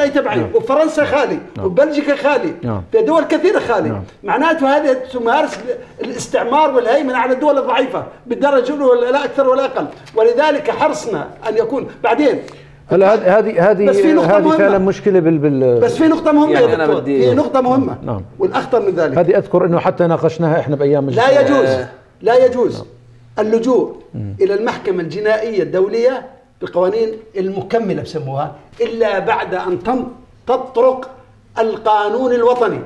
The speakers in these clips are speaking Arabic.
لا يتبعين، وفرنسا خالي، وبلجيكا خالي، في دول كثيرة خالي، معناته هذه تمارس الاستعمار والهيمنة على الدول الضعيفة بالدرجة الأولى لا أكثر ولا أقل، ولذلك حرصنا أن يكون بعدين. هلا هذه فعلا مشكله بس في نقطه مهمه يعني يا دكتور، في نقطه مهمه نعم. والاخطر من ذلك هذه اذكر انه حتى ناقشناها احنا بايام الجمعة. لا يجوز نعم. اللجوء الى المحكمه الجنائيه الدوليه بالقوانين المكمله بسموها الا بعد ان تطرق القانون الوطني،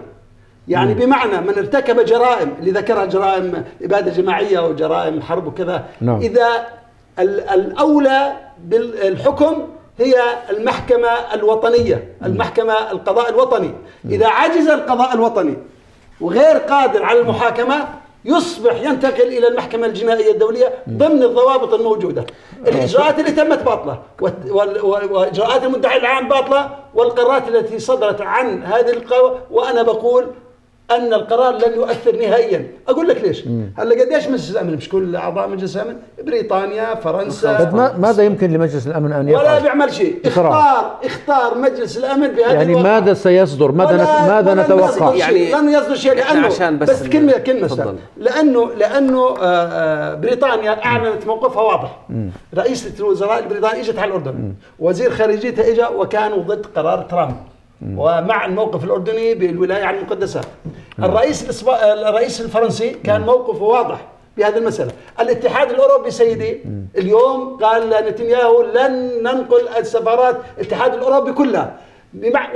يعني بمعنى من ارتكب جرائم اللي ذكرها جرائم اباده جماعيه وجرائم حرب وكذا نعم. اذا الاولى بالحكم هي المحكمة الوطنية، المحكمة القضاء الوطني، إذا عجز القضاء الوطني وغير قادر على المحاكمة يصبح ينتقل إلى المحكمة الجنائية الدولية ضمن الضوابط الموجودة. الإجراءات اللي تمت باطلة، وإجراءات المدعي العام باطلة، والقرارات التي صدرت عن هذه القوى، وأنا بقول أن القرار لن يؤثر نهائيا. أقول لك ليش؟ هلا قديش مجلس الأمن؟ مش كل أعضاء مجلس الأمن؟ بريطانيا، فرنسا، ماذا يمكن لمجلس الأمن أن يفعل؟ ولا بيعمل شيء. اختار مجلس الأمن بهذه يعني ماذا سيصدر؟ ماذا نتوقع؟ يعني لن يصدر شيء لأنه عشان بس كلمة لأنه بريطانيا أعلنت موقفها واضح. رئيسة الوزراء البريطانية إجت على الأردن، وزير خارجيتها إجا وكانوا ضد قرار ترامب ومع الموقف الأردني بالولاية على المقدسة. الرئيس الفرنسي كان موقفه واضح بهذه المسألة. الاتحاد الأوروبي سيدي اليوم قال نتنياهو لن ننقل السفارات الاتحاد الأوروبي كلها،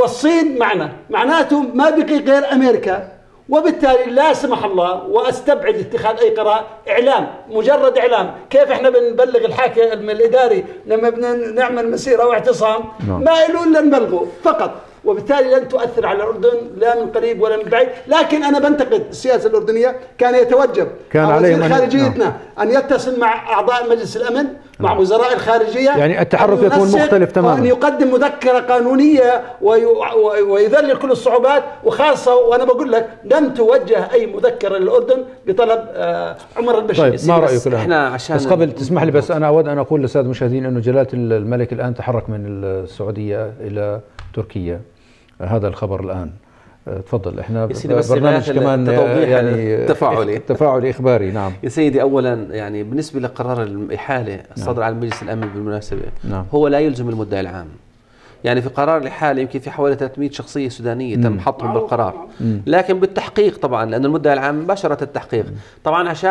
والصين معنا، معناته ما بقي غير أمريكا، وبالتالي لا سمح الله، واستبعد اتخاذ اي قرار. اعلام، مجرد اعلام. كيف احنا بنبلغ الحاكم الاداري لما بدنا نعمل مسيره واعتصام؟ ما له الا نبلغه فقط، وبالتالي لن تؤثر على الاردن لا من قريب ولا من بعيد. لكن انا بنتقد السياسه الاردنيه، كان يتوجب وزير خارجيتنا ان يتصل مع اعضاء مجلس الامن مع وزراء الخارجيه، يعني التحرك يكون مختلف تماما، وان يقدم مذكره قانونيه ويذلل كل الصعوبات، وخاصه وانا بقول لك لم توجه اي مذكره للاردن بطلب عمر البشير. طيب ما رايك؟ احنا عشان بس قبل تسمح لي، بس انا اود ان اقول للساده المشاهدين انه جلاله الملك الان تحرك من السعوديه الى تركيا، هذا الخبر الان. تفضل. احنا برنامج كمان يعني تفاعلي اخباري. نعم يا سيدي، اولا يعني بالنسبه لقرار الاحاله الصادر عن مجلس الامن بالمناسبه هو لا يلزم المدعي العام. يعني في قرار الاحاله يمكن في حوالي 300 شخصيه سودانيه تم حطهم بالقرار، لكن بالتحقيق طبعا لانه المدعي العام مباشره التحقيق طبعا عشان